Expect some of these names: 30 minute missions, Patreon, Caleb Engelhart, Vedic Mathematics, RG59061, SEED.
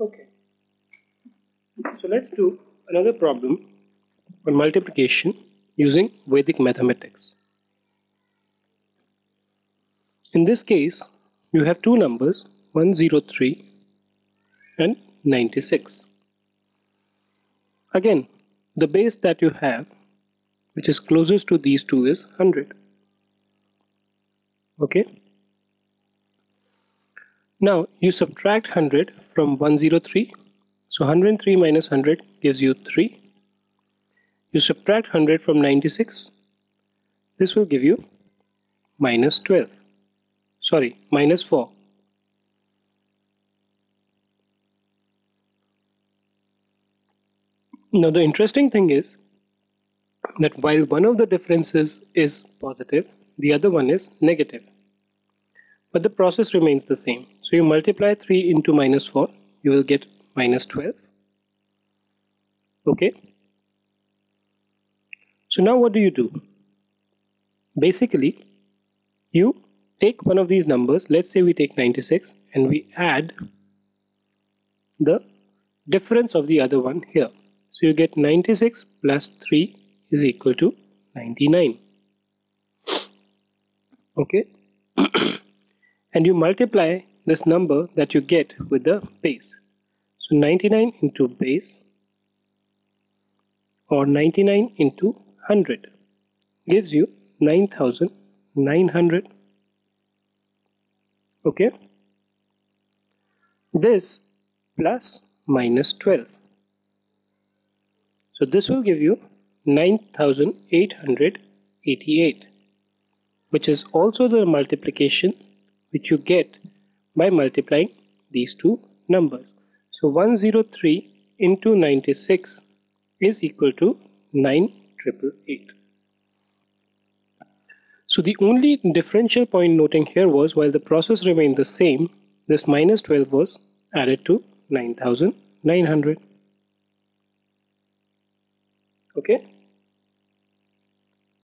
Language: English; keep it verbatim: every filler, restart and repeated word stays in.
Okay, so let's do another problem on multiplication using Vedic mathematics. In this case, you have two numbers one hundred three and ninety-six. Again, the base that you have, which is closest to these two, is one hundred. Okay. Now you subtract one hundred from one hundred three. So one hundred three minus one hundred gives you three. You subtract one hundred from ninety-six. This will give you minus twelve. Sorry, minus four. Now the interesting thing is that while one of the differences is positive, the other one is negative. But the process remains the same. So you multiply three into minus four, you will get minus twelve. Okay. So now what do you do? Basically, you take one of these numbers, let's say we take ninety-six, and we add the difference of the other one here. So you get ninety-six plus three is equal to ninety-nine. Okay. And you multiply this number that you get with the base. So ninety-nine into base, or ninety-nine into one hundred, gives you nine thousand nine hundred. Okay. This plus minus twelve. So this will give you nine thousand eight hundred eighty-eight, which is also the multiplication which you get by multiplying these two numbers. So one hundred three into ninety-six is equal to nine thousand eight hundred eighty-eight. So the only differential point noting here was, while the process remained the same, this minus twelve was added to nine thousand nine hundred. Okay.